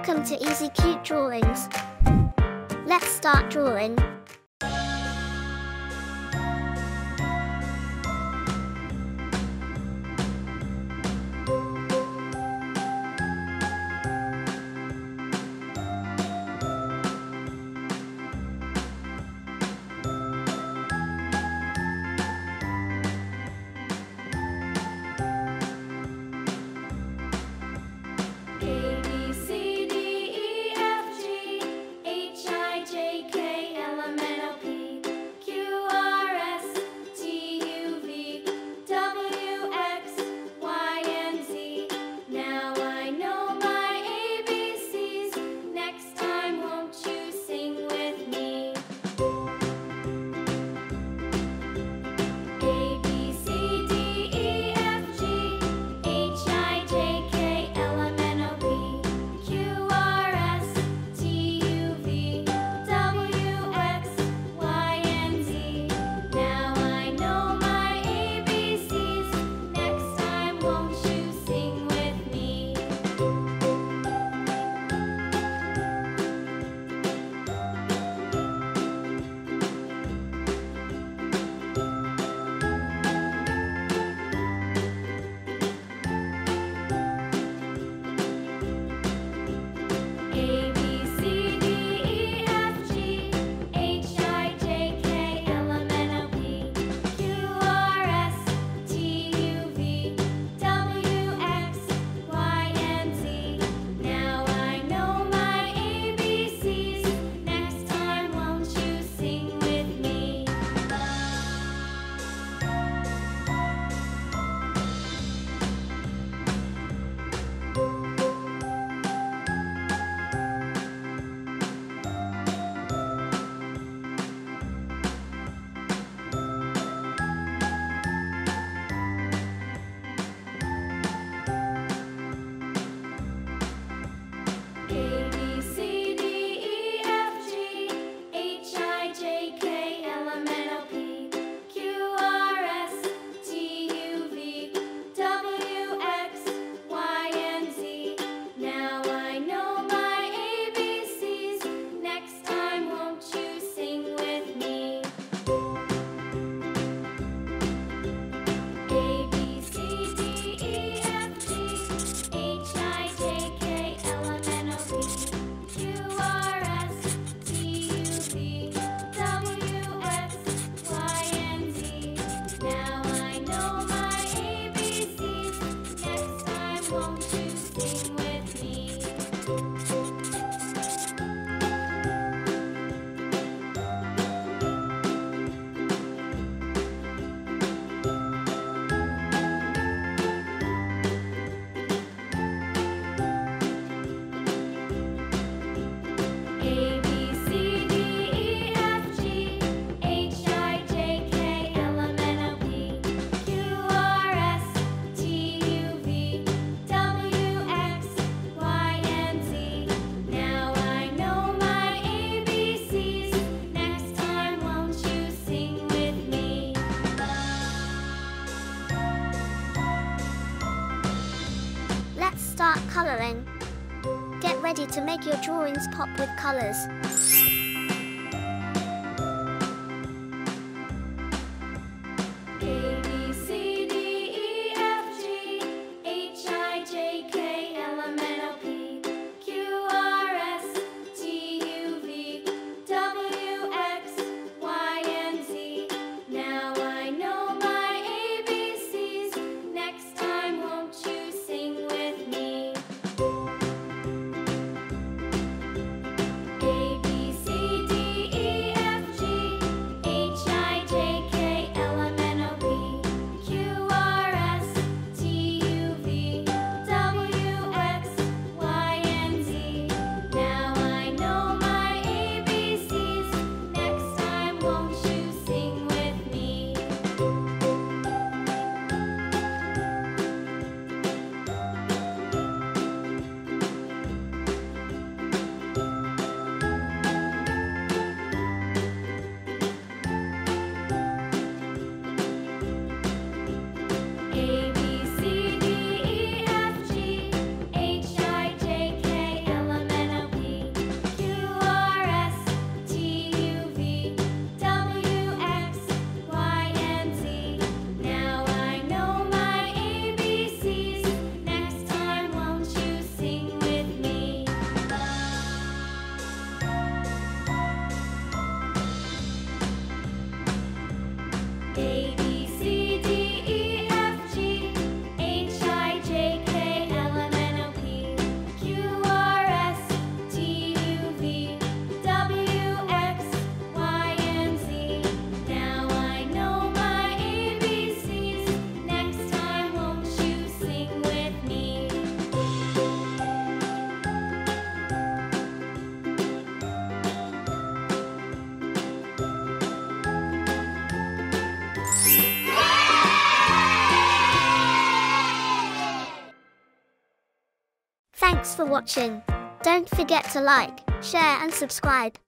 Welcome to Easy Cute Drawings. Let's start drawing. Start coloring. Get ready to make your drawings pop with colors. for watching. Don't forget to like, share and subscribe.